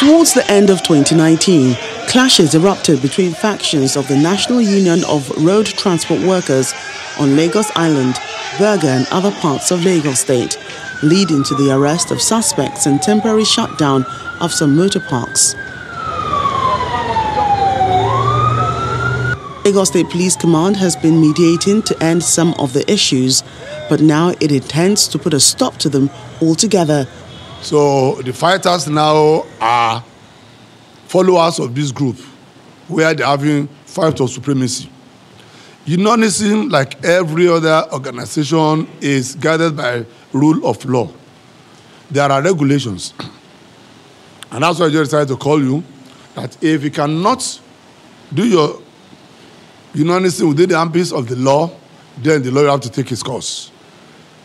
Towards the end of 2019, clashes erupted between factions of the National Union of Road Transport Workers on Lagos Island, Berger and other parts of Lagos State, leading to the arrest of suspects and temporary shutdown of some motor parks. Lagos State Police Command has been mediating to end some of the issues, but now it intends to put a stop to them altogether. So the fighters now are followers of this group, where they're having fight of supremacy. Unionism, like every other organization, is guided by rule of law. There are regulations. And that's why I just decided to call you, that if you cannot do your unionism within the armpits of the law, then the law will have to take his course.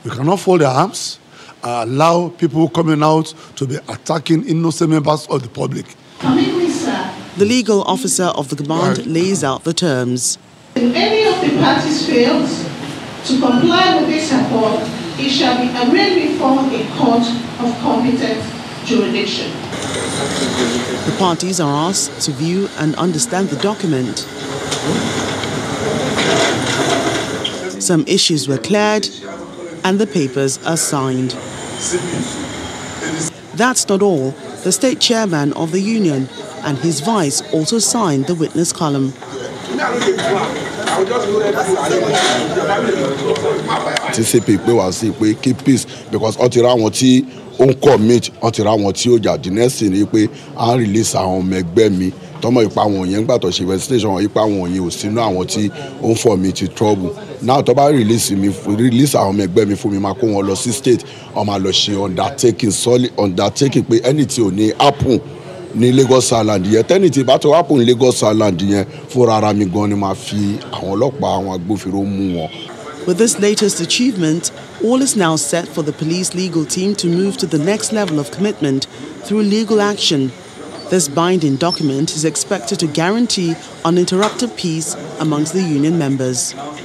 You cannot fold their arms and allow people coming out to be attacking innocent members of the public. The legal officer of the command lays out the terms. If any of the parties fails to comply with this accord, it shall be arraigned before a court of competent jurisdiction. The parties are asked to view and understand the document. Some issues were cleared and the papers are signed. That's not all. The state chairman of the union and his vice also signed the witness column. Keep peace, because the next thing I release trouble. Now to release our me for me state undertaking anything happen in Lagos Island. Anything but happen in Lagos Island for With this latest achievement, all is now set for the police legal team to move to the next level of commitment through legal action. This binding document is expected to guarantee uninterrupted peace amongst the union members.